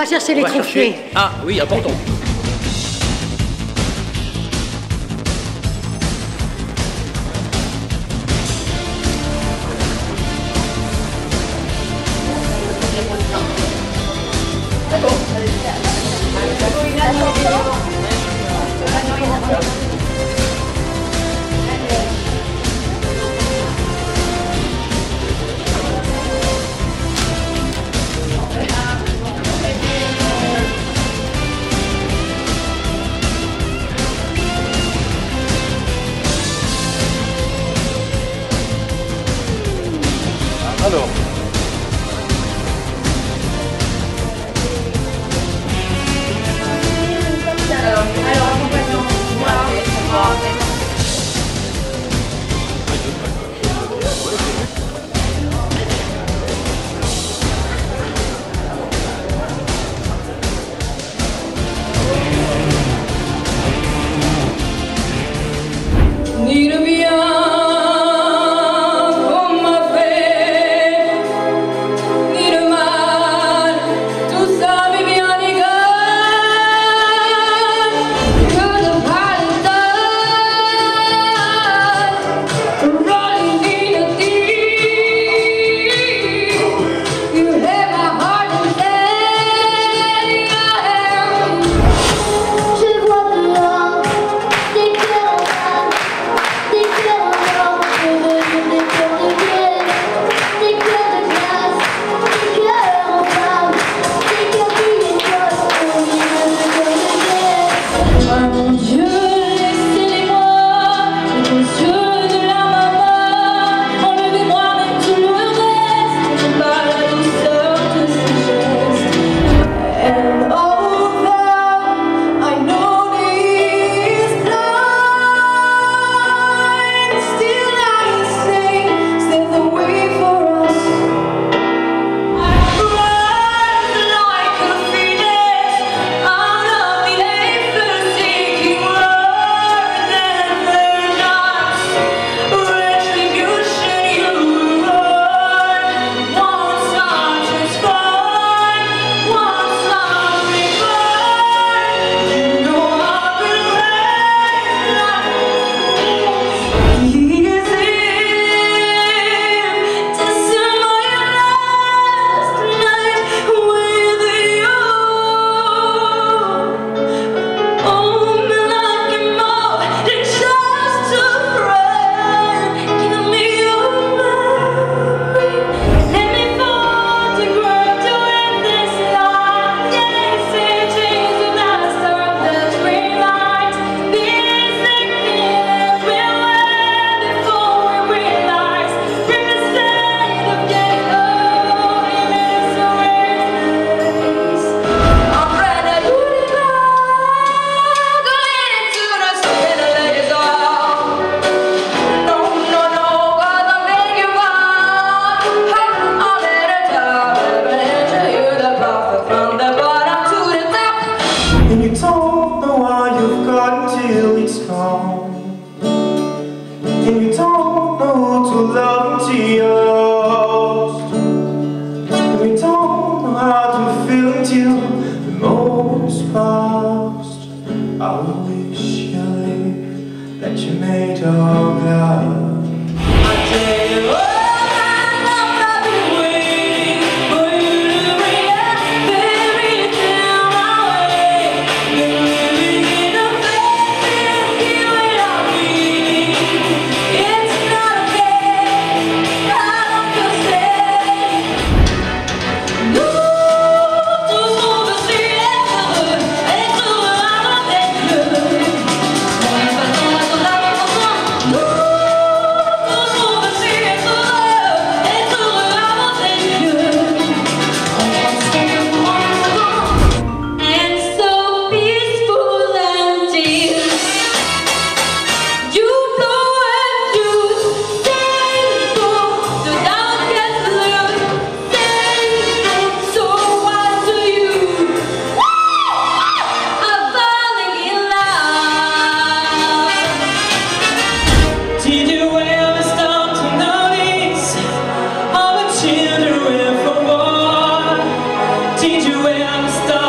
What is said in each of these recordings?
va chercher les trophées. Ah oui, important. Did you ever stop?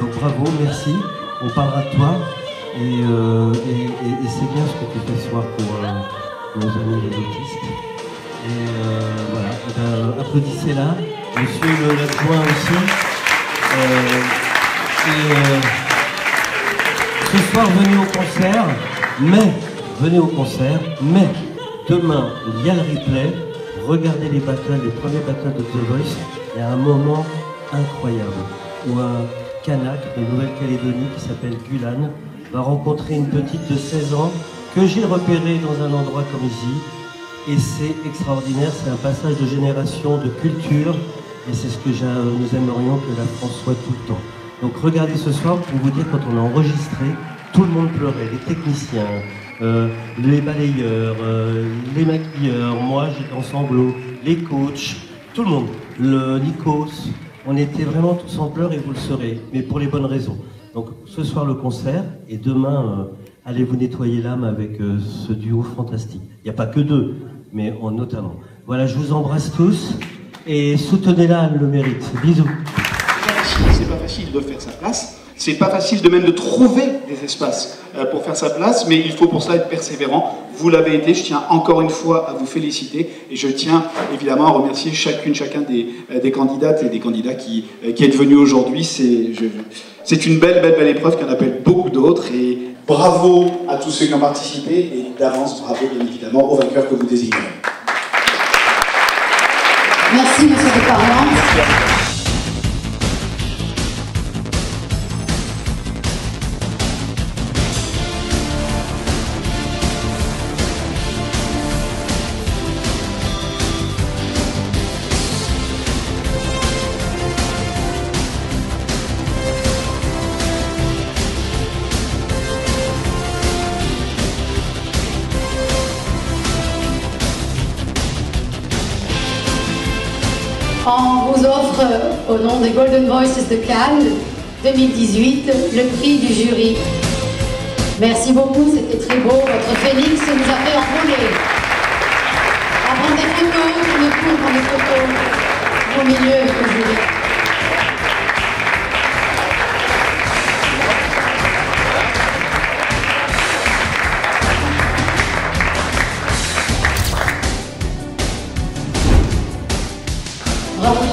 Donc bravo, merci, on parlera de toi et c'est bien ce que tu fais ce soir pour nos amis les autistes. Voilà, applaudissez-la, monsieur le adjoint aussi. Ce soir, venez au concert, mais demain, il y a le replay. Regardez les battles, les premiers battles de The Voice. Il y a un moment incroyable où un Kanak de Nouvelle-Calédonie qui s'appelle Gulan va rencontrer une petite de 16 ans que j'ai repérée dans un endroit comme ici. Et c'est extraordinaire, c'est un passage de génération, de culture, et c'est ce que nous aimerions que la France soit tout le temps. Donc regardez ce soir, pour vous dire, quand on a enregistré, tout le monde pleurait, les techniciens, les balayeurs, les maquilleurs, moi j'étais en sanglots, les coachs, tout le monde, le Nikos, on était vraiment tous en pleurs et vous le saurez, mais pour les bonnes raisons. Donc ce soir le concert, et demain, allez vous nettoyer l'âme avec ce duo fantastique. Il n'y a pas que deux, mais notamment. Voilà, je vous embrasse tous et soutenez-la, elle le mérite. Bisous. C'est pas facile de faire sa place, c'est pas facile de même de trouver des espaces pour faire sa place, mais il faut pour cela être persévérant. Vous l'avez été, je tiens encore une fois à vous féliciter et je tiens évidemment à remercier chacun des candidates et des candidats qui est venu aujourd'hui. C'est une belle épreuve qui en appelle beaucoup d'autres et bravo à tous ceux qui ont participé et d'avance bravo bien évidemment aux vainqueurs que vous désignez. Merci monsieur le Président. On vous offre, au nom des Golden Voices de Cannes 2018, le prix du jury. Merci beaucoup, c'était très beau. Votre Félix nous a fait enrouler. Avant des photos, nous ne couvrons des photos au milieu du jury. Bravo,